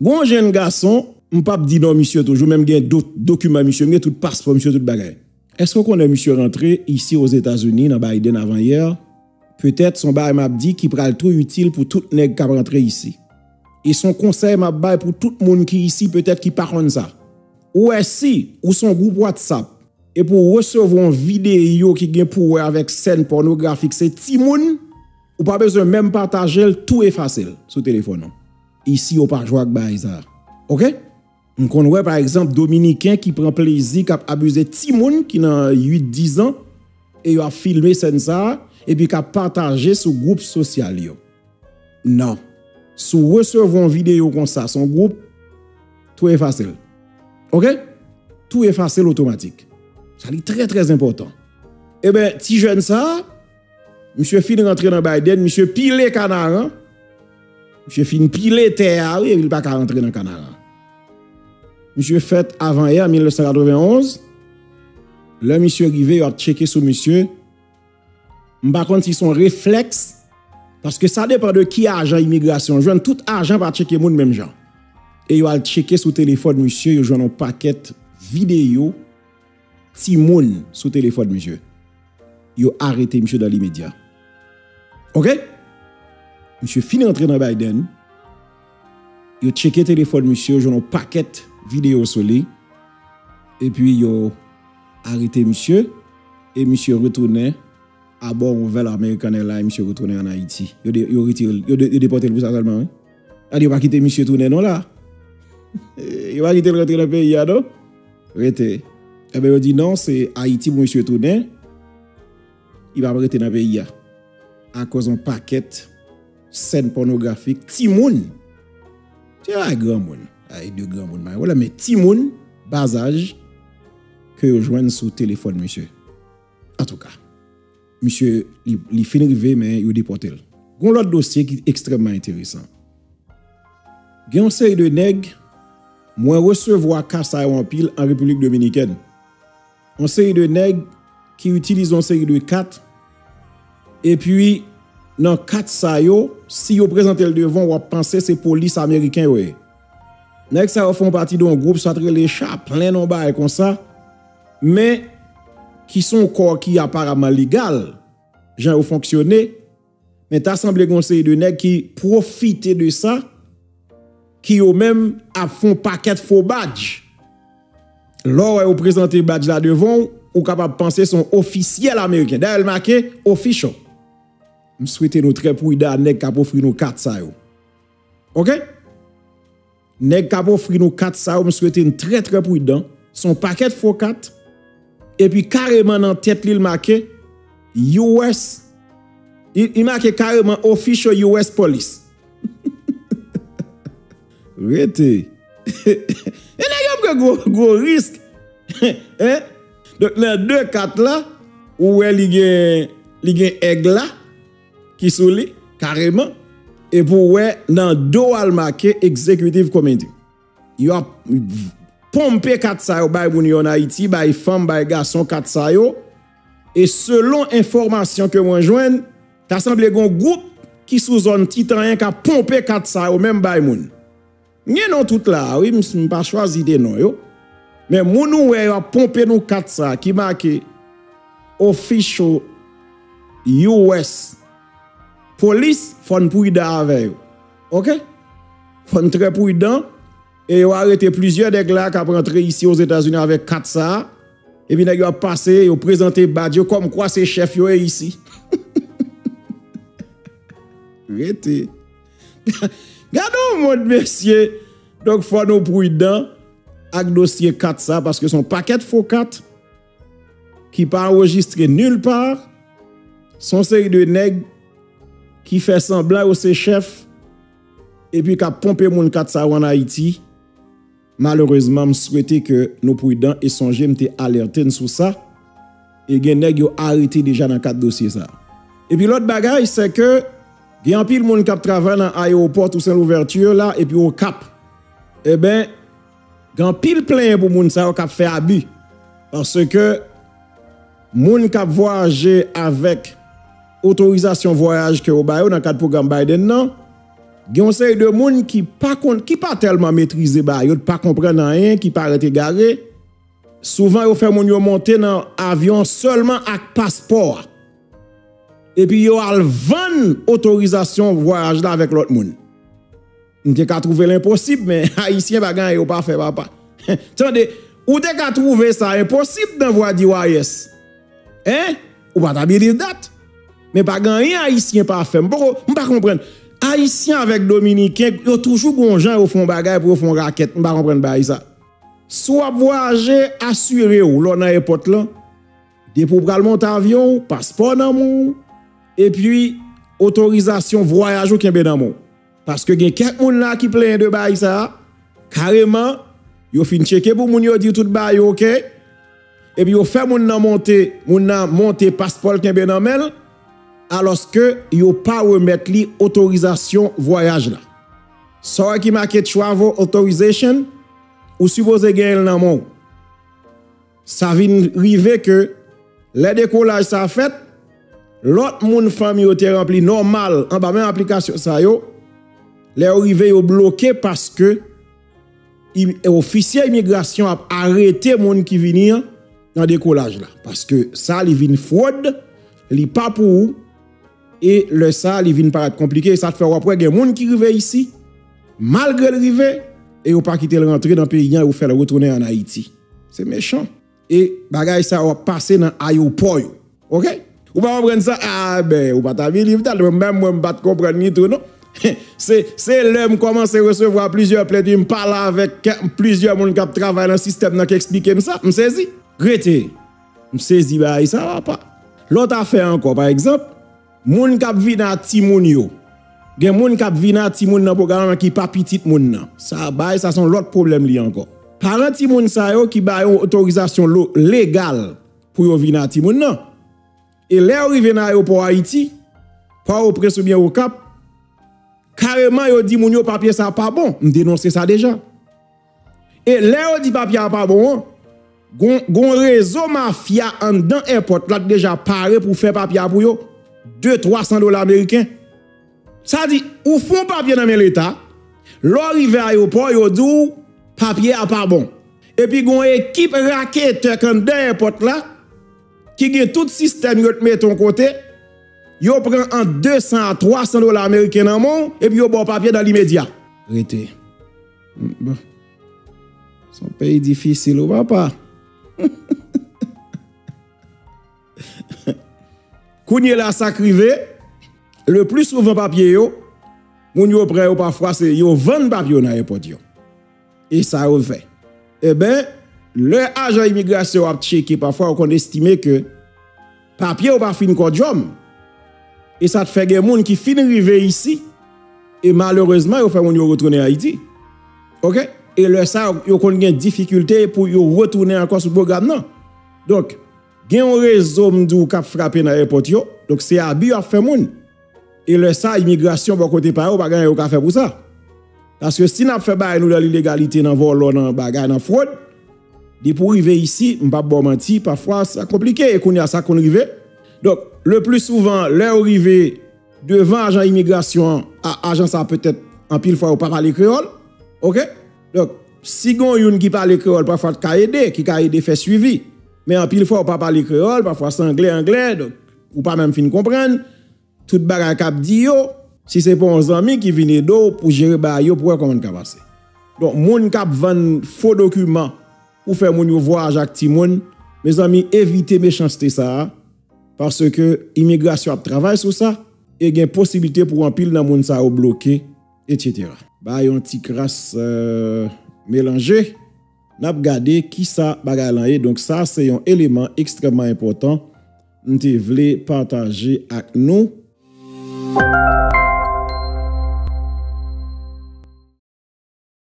Gon jeune garçon, on pas dit non monsieur toujours même gain document monsieur, gain tout passeport monsieur tout bagage. Est-ce qu'on connaît monsieur rentré ici aux États-Unis dans Biden avant hier? Peut-être son bail m'a dit qui pral trop utile pour tout nèg qui rentrer ici. Et son conseil m'a bail pour tout monde qui ici peut-être qui pas connaît ça. Ou est-ce si ou son groupe WhatsApp et pour recevoir une vidéo qui gain pour avec scène pornographique c'est timoun ou pas besoin même partager tout effacer sur téléphone. Ici au pas jouer avec baïza. OK? On connaît par exemple dominicain qui prend plaisir qui a abusé timoun qui dans 8-10 ans et il a filmé scène ça et puis qui a partagé sur groupe social yo. Non. Sous recevoir une vidéo comme ça son groupe tout effacer. OK? Tout effacer automatique. Ça est très très important. Eh bien, si jeune ça, monsieur fin rentré dans Biden, monsieur pile canaran, monsieur fin pile terre, oui, il pas qu'à rentrer dans canaran. Monsieur fait avant hier 1991, le monsieur arrivé, il a checké sur monsieur. Par contre, si son réflexe, parce que ça dépend de qui agent immigration, jeune tout agent va checker moun même gens. Et il a checké sur téléphone monsieur, il joint un paquet vidéo. Timoun sous téléphone monsieur. Yo arrêté monsieur dans l'immédiat. OK? Monsieur fini d'entrer dans Biden. Yo checké téléphone monsieur, j'en ai un paquet vidéo sur lui. Et puis yo arrêté monsieur et monsieur retourné à bord vers l'American Airlines, monsieur retourné en Haïti. Yo retiré, yo déporté pour ça seulement. Il va quitter monsieur tourné non là. Il va quitter le rentrer dans le pays non? Rete. Eh bien, on dit non, c'est Haïti, monsieur Tourné. Il va arrêter dans le pays. À cause d'un paquet, scène pornographique, Timoun. C'est un grand monde. Il y a deux grands monde. Voilà, mais Timoun, bas âge, que vous joignez sur téléphone, monsieur. En tout cas, monsieur, il finit arrivé, mais il déporté. Il y a un autre dossier qui est extrêmement intéressant. Il y a un série de nègres, moi recevoir Kassa en pile en République Dominicaine. On série de nègres qui utilisent une série de cartes. Et puis, dans quatre ça yo, si yo présentez le devant, ou pensez c'est police américaine. Ouais. Nègres ça font partie d'un groupe, ça traite les chats, plein en bas comme ça. Mais, qui sont corps qui apparemment légal, gens ont fonctionné. Mais t'as semblé qu'on série de nègres qui profitent de ça, qui ont même à fond paquet faux badge. Lors vous présentez badge là devant, ou capable de penser son officiel américain. D'ailleurs, marqué official. Je souhaite nous très prudents nèg qui offrir nos cartes ça yo. OK? Nèg qui offrir nos cartes ça yo, je souhaite nous très très prudents son paquet faux cartes et puis carrément dans tête li marqué US. Il marqué carrément official US police. Rete. Et là, il y a un gros risque. Donc, les deux cartes là, où il y a un aigle là, qui soule, carrément, et pour dans dos al marqué executive committee. Il a pompé 400 par moun en Haïti, par femme, par garçon 400. Et selon information que moi joigne, t'as semblé un groupe qui sous zone titan qui a pompé 400 même par moun. N'y non tout là, oui, m'sais pas choisi de non yo. Mais mounou wè a pompe nou 400 qui marqué official US police fon prudent avec yo. OK? Fon très prudent et yo arrêté plusieurs des gars qui rentré ici aux États-Unis avec 400 et puis yo a passé, yo présenté badge comme quoi c'est chef yo ici. Rete. Gardons mon monsieur. Donc, faut nous prudents avec dossier 4 ça parce que son paquet faux 4 qui pas enregistré nulle part. Son série de nègres qui fait semblant au ses chefs et puis qui a pompé mon 4 ça en Haïti. Malheureusement, je souhaitais que nous prudents et songer m'étaient alertés sur ça et les nègres ont arrêté déjà dans 4 dossiers ça. Et puis l'autre bagage c'est que il y a un pile moun kap travaille dans l'aéroport ou c'est l'ouverture là et puis au cap. Eh ben, il y a un pile plein pour moun sa kap fait abus parce que moun kap voyager avec autorisation voyage que au bayo dans cadre programme Biden non, Gon série de monde qui pas tellement maîtriser ba yo, pas comprendre rien, qui pas égaré. Souvent yo fait moun yo monter dans avion seulement avec passeport. Et puis yo al vendre autorisation voyage là avec l'autre monde. On te ka trouver l'impossible mais haïtien bagan yo pas fait papa. Tendez, ou te ka trouver ça impossible dans voie di yes. Hein? Ou pas ta bien des dates. Mais pas rien haïtien pas fait. M'pa comprendre. Haïtien avec Dominicain, yo toujours bon gens au fond bagaille pour fond raquette, m'pa comprendre ba ça. Soit voyager assuré ou l'on a épote là, des pour pral monter avion, passeport dans mon et puis autorisation voyage ou qui est dans mon. Parce que gen quelques moun là qui plein de bail ça, carrément, yo fin checker pour moun yo di tout bail OK. Et puis yo fait moun nan monter passeport qui est dans mel. Alors que yo pas remettre li autorisation voyage là. Ça qui marqué travel authorization ou supposé gagner dans mon. Ça vient river que les décollages ça fait l'autre monde famille yo te rempli normal en bas même application ça yo. Les arrivés yo bloqué parce que officier immigration a arrêté monde qui venir dans décollage là parce que ça li vient fraude, li pas pour et le ça il vient paraître compliqué ça te fait après des monde qui arrivent ici malgré le rivé et ou pas quitter le rentrer dans pays et ou faire le retourner en Haïti c'est méchant et bagay ça va passer dans aéroport OK ou pas comprendre ça ah ben ou pas ta vie même moi me pas comprendre ni tout non c'est l'homme commence à recevoir plusieurs plaintes me parle avec plusieurs monde qui travaille dans le système n'a expliquer me ça me saisi reté me saisi bah ça va pas l'autre affaire encore par exemple moun k'ap vin a ti moun yo. Gen moun k'ap vin a ti moun nan programme ki pa petit moun nan. Ça bail ça son l'autre problème li encore. Parent ti moun sa yo ki ba yon autorisation légale pour yo vin a ti moun nan. Et lè arrivé nan aéroport Haïti, pas au près ou bien au Cap, carrément yo di moun yo papier ça pas bon, m dénoncer ça déjà. Et lè yo di papier pas bon, gon réseau mafia en dans airport là déjà paré pour faire papier pour yo. $200-300 américains. Ça dit, ou font papier dans l'État, l'arrivée à l'aéroport, yon dou, papier à pas bon. Et puis, yon équipe raquette quand d'un pot là, qui gen tout système yon met ton côté, yon prend en $200-300 américains dans mon, et puis yon bon papier dans l'immédiat. Arrêtez. Bon. Son pays difficile, ou papa. Kounye la sakrivé, le plus souvent papier yo, moun yo prè yo parfois c'est yo vend papier dans aéroport yo. Et ça yo fait. Eh ben, le agent immigration a checké parfois on estime que papier ou pas fin ko job. Et ça te fait gen moun qui fin rivé ici et malheureusement yo fait moun yo retourner Haïti. OK? Et le ça yo kon gen difficulté pour yo retourner encore sous programme non. Donc gen un réseau m'dou k'ap frappé dans aéroport yo donc c'est abus a fait moun et le ça immigration bon côté pa yo pa gagner yo ka faire pour ça parce que si n'a fait bail nous dans l'illégalité dans vol dans bagay dans fraude di pour arriver ici m'pa bon menti parfois ça compliqué et kounya ça kon rivé donc le plus souvent leur arrivé devant agent immigration à agent ça peut-être en pile fois ou pas parler créole OK donc si gon youn qui parle créole parfois ka aider qui ka aider fait suivi. Mais en pile fois, on ne parle pas créole, parfois c'est anglais, donc ou pas même fin comprendre. Tout bagay k'ap di yo, si c'est pour un ami qui vient d'eau pour gérer ba yo, pour comment ka passer. Donc, moun k'ap vann faux documents pour faire moun yo voyage ak ti moun, mes amis, évitez méchanceté ça, parce que immigration travaille sur ça, et gen possibilité pour en pile nan moun sa yo bloqué, etc. Ba yon ti crasse mélangé. N'a regardé qui ça bagay lan est donc ça c'est un élément extrêmement important nous te vle partager avec nous.